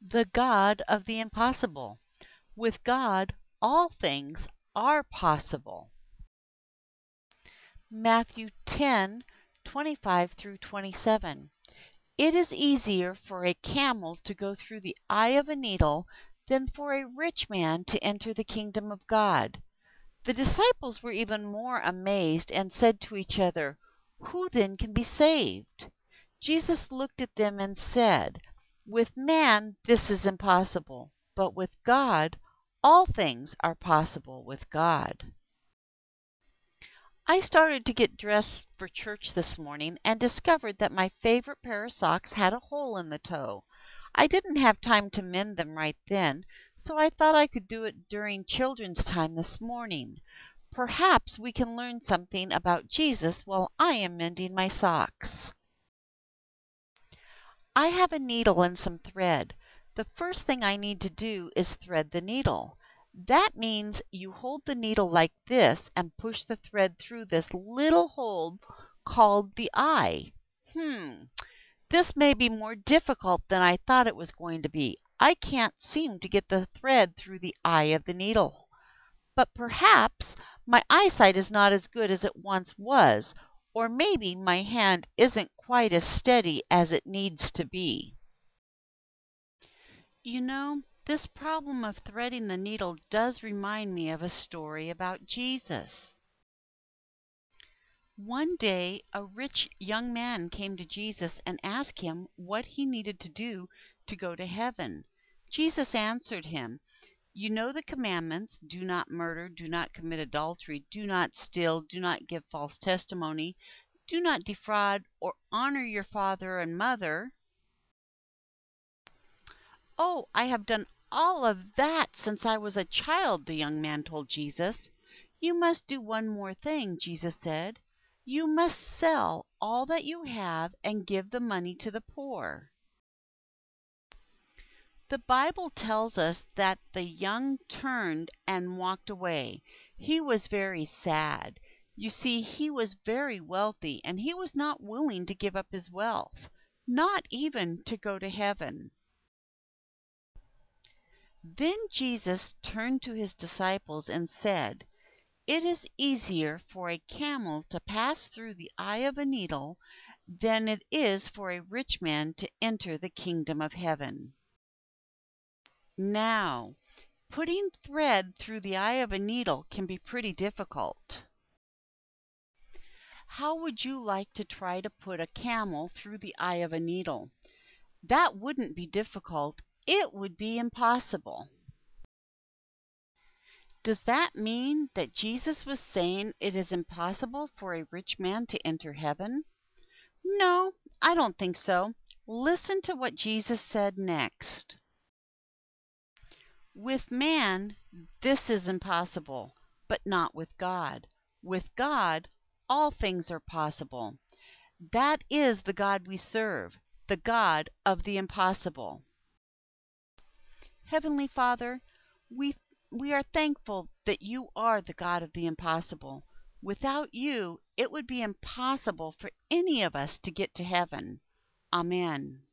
the God of the impossible. With God, all things are possible. Matthew 10:25 through 27. It is easier for a camel to go through the eye of a needle than for a rich man to enter the kingdom of God. The disciples were even more amazed and said to each other, "Who then can be saved?" Jesus looked at them and said, "With man this is impossible, but with God all things are possible with God." I started to get dressed for church this morning and discovered that my favorite pair of socks had a hole in the toe. I didn't have time to mend them right then, so I thought I could do it during children's time this morning. Perhaps we can learn something about Jesus while I am mending my socks. I have a needle and some thread. The first thing I need to do is thread the needle. That means you hold the needle like this and push the thread through this little hole called the eye. This may be more difficult than I thought it was going to be. I can't seem to get the thread through the eye of the needle. But perhaps my eyesight is not as good as it once was, or maybe my hand isn't quite as steady as it needs to be. You know, this problem of threading the needle does remind me of a story about Jesus. One day, a rich young man came to Jesus and asked him what he needed to do to go to heaven. Jesus answered him, "You know the commandments, do not murder, do not commit adultery, do not steal, do not give false testimony, do not defraud, or honor your father and mother." "Oh, I have done all of that since I was a child," the young man told Jesus. "You must do one more thing," Jesus said. "You must sell all that you have and give the money to the poor." The Bible tells us that the young turned and walked away. He was very sad. You see, he was very wealthy, and he was not willing to give up his wealth, not even to go to heaven. Then Jesus turned to his disciples and said, "It is easier for a camel to pass through the eye of a needle than it is for a rich man to enter the kingdom of heaven." Now, putting thread through the eye of a needle can be pretty difficult. How would you like to try to put a camel through the eye of a needle? That wouldn't be difficult. It would be impossible. Does that mean that Jesus was saying it is impossible for a rich man to enter heaven? No, I don't think so. Listen to what Jesus said next. "With man, this is impossible, but not with God. With God, all things are possible." That is the God we serve, the God of the impossible. Heavenly Father, we are thankful that you are the God of the impossible. Without you, it would be impossible for any of us to get to heaven. Amen.